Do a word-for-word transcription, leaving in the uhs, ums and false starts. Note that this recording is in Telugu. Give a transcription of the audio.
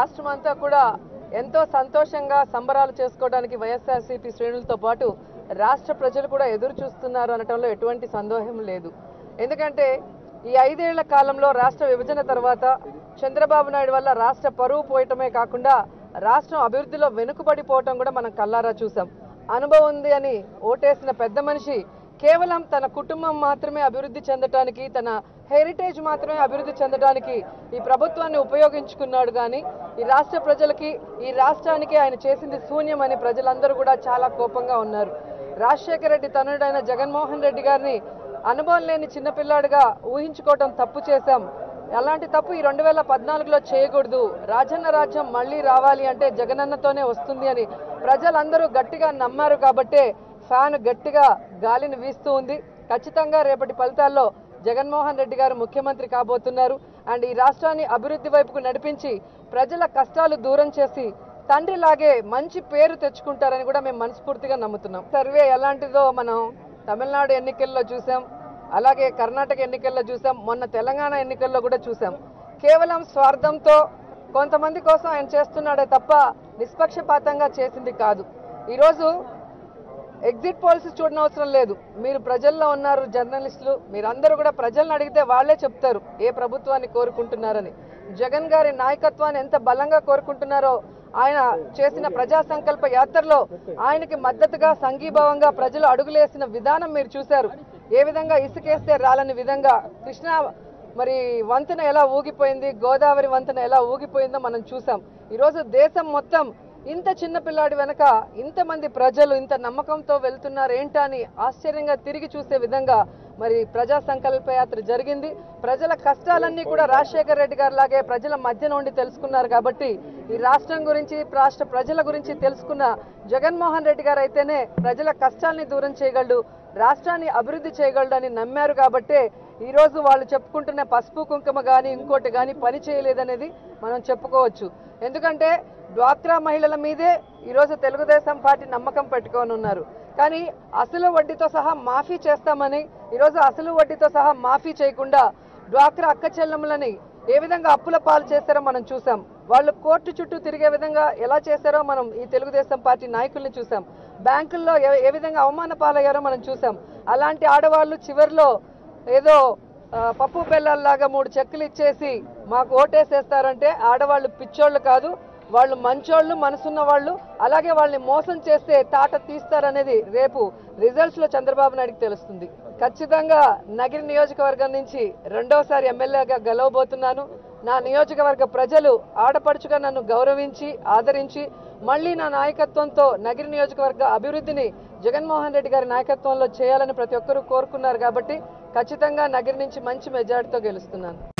రాష్ట్రమంతా కూడా ఎంతో సంతోషంగా సంబరాలు చేసుకోవడానికి వైఎస్ఆర్సీపీ శ్రేణులతో పాటు రాష్ట్ర ప్రజలు కూడా ఎదురు చూస్తున్నారు అనటంలో ఎటువంటి సందేహం లేదు. ఎందుకంటే ఈ ఐదేళ్ల కాలంలో రాష్ట్ర విభజన తర్వాత చంద్రబాబు నాయుడు వల్ల రాష్ట్ర పరువు పోయటమే కాకుండా రాష్ట్రం అభివృద్ధిలో వెనుకబడిపోవటం కూడా మనం కల్లారా చూసాం. అనుభవం ఉంది అని ఓటేసిన పెద్ద మనిషి కేవలం తన కుటుంబం మాత్రమే అభివృద్ధి చెందడానికి, తన హెరిటేజ్ మాత్రమే అభివృద్ధి చెందడానికి ఈ ప్రభుత్వాన్ని ఉపయోగించుకున్నాడు. కానీ ఈ రాష్ట్ర ప్రజలకి, ఈ రాష్ట్రానికి ఆయన చేసింది శూన్యం అని ప్రజలందరూ కూడా చాలా కోపంగా ఉన్నారు. రాజశేఖర రెడ్డి తనయుడైన జగన్మోహన్ రెడ్డి గారిని అనుభవం లేని చిన్నపిల్లాడుగా ఊహించుకోవటం తప్పు చేశాం. అలాంటి తప్పు ఈ రెండు వేల పద్నాలుగులో చేయకూడదు. రాజన్న రాజ్యం మళ్ళీ రావాలి అంటే జగనన్నతోనే వస్తుంది అని ప్రజలందరూ గట్టిగా నమ్మారు. కాబట్టే ఫ్యాన్ గట్టిగా గాలిని వీస్తూ ఉంది. ఖచ్చితంగా రేపటి ఫలితాల్లో జగన్మోహన్ రెడ్డి గారు ముఖ్యమంత్రి కాబోతున్నారు. అండ్ ఈ రాష్ట్రాన్ని అభివృద్ధి వైపుకు నడిపించి ప్రజల కష్టాలు దూరం చేసి తండ్రిలాగే మంచి పేరు తెచ్చుకుంటారని కూడా మేము మనస్ఫూర్తిగా నమ్ముతున్నాం. సర్వే ఎలాంటిదో మనం తమిళనాడు ఎన్నికల్లో చూసాం, అలాగే కర్ణాటక ఎన్నికల్లో చూసాం, మొన్న తెలంగాణ ఎన్నికల్లో కూడా చూసాం. కేవలం స్వార్థంతో కొంతమంది కోసం ఆయన చేస్తున్నాడే తప్ప నిష్పక్షపాతంగా చేసింది కాదు. ఈరోజు ఎగ్జిట్ పోల్స్ చూడడం అవసరం లేదు. మీరు ప్రజల్లో ఉన్నారు, జర్నలిస్టులు మీరందరూ కూడా ప్రజలను అడిగితే వాళ్లే చెప్తారు ఏ ప్రభుత్వాన్ని కోరుకుంటున్నారని. జగన్ గారి నాయకత్వాన్ని ఎంత బలంగా కోరుకుంటున్నారో ఆయన చేసిన ప్రజా సంకల్ప యాత్రలో ఆయనకి మద్దతుగా సంఘీభావంగా ప్రజలు అడుగులేసిన విధానం మీరు చూశారు. ఏ విధంగా ఇసుకేస్తే రాలని విధంగా కృష్ణా మరి వంతెన ఎలా ఊగిపోయింది, గోదావరి వంతెన ఎలా ఊగిపోయిందో మనం చూసాం. ఈరోజు దేశం మొత్తం ఇంత చిన్నపిల్లాడి వెనక ఇంతమంది ప్రజలు ఇంత నమ్మకంతో వెళ్తున్నారు ఏంటా అని ఆశ్చర్యంగా తిరిగి చూసే విధంగా మరి ప్రజా సంకల్ప యాత్ర జరిగింది. ప్రజల కష్టాలన్నీ కూడా రాజశేఖర రెడ్డి గారు లాగే ప్రజల మధ్య నుండి తెలుసుకున్నారు. కాబట్టి ఈ రాష్ట్రం గురించి, రాష్ట్ర ప్రజల గురించి తెలుసుకున్న జగన్మోహన్ రెడ్డి గారు అయితేనే ప్రజల కష్టాలని దూరం చేయగలడు, రాష్ట్రాన్ని అభివృద్ధి చేయగలడు అని నమ్మారు. కాబట్టే ఈరోజు వాళ్ళు చెప్పుకుంటున్న పసుపు కుంకుమ కానీ ఇంకోటి కానీ పని చేయలేదనేది మనం చెప్పుకోవచ్చు. ఎందుకంటే డ్వాక్రా మహిళల మీదే ఈరోజు తెలుగుదేశం పార్టీ నమ్మకం పెట్టుకొని ఉన్నారు. కానీ అసలు వడ్డీతో సహా మాఫీ చేస్తామని ఈరోజు అసలు వడ్డీతో సహా మాఫీ చేయకుండా డ్వాక్రా అక్క చెల్లెములని ఏ విధంగా అప్పుల పాలు చేశారో మనం చూసాం. వాళ్ళు కోర్టు చుట్టూ తిరిగే విధంగా ఎలా చేశారో మనం ఈ తెలుగుదేశం పార్టీ నాయకుల్ని చూసాం. బ్యాంకుల్లో ఏ విధంగా అవమాన పాలయ్యారో మనం చూసాం. అలాంటి ఆడవాళ్ళు చివరిలో ఏదో పప్పు బెల్లాల్లాగా మూడు చెక్కులు ఇచ్చేసి మాకు ఓటేసేస్తారంటే ఆడవాళ్ళు పిచ్చోళ్ళు కాదు, వాళ్ళు మంచోళ్ళు, మనసున్న వాళ్ళు. అలాగే వాళ్ళని మోసం చేస్తే తాట తీస్తారనేది రేపు రిజల్ట్స్లో చంద్రబాబు నాయుడుకి తెలుస్తుంది. ఖచ్చితంగా నగిరి నియోజకవర్గం నుంచి రెండోసారి ఎమ్మెల్యేగా గెలవబోతున్నాను. నా నియోజకవర్గ ప్రజలు ఆడపడుచుగా నన్ను గౌరవించి ఆదరించి మళ్ళీ నా నాయకత్వంతో నగిరి నియోజకవర్గ అభివృద్ధిని జగన్మోహన్ రెడ్డి గారి నాయకత్వంలో చేయాలని ప్రతి ఒక్కరూ కోరుకున్నారు. కాబట్టి ఖచ్చితంగా నగిరి నుంచి మంచి మెజార్టీతో గెలుస్తున్నాను.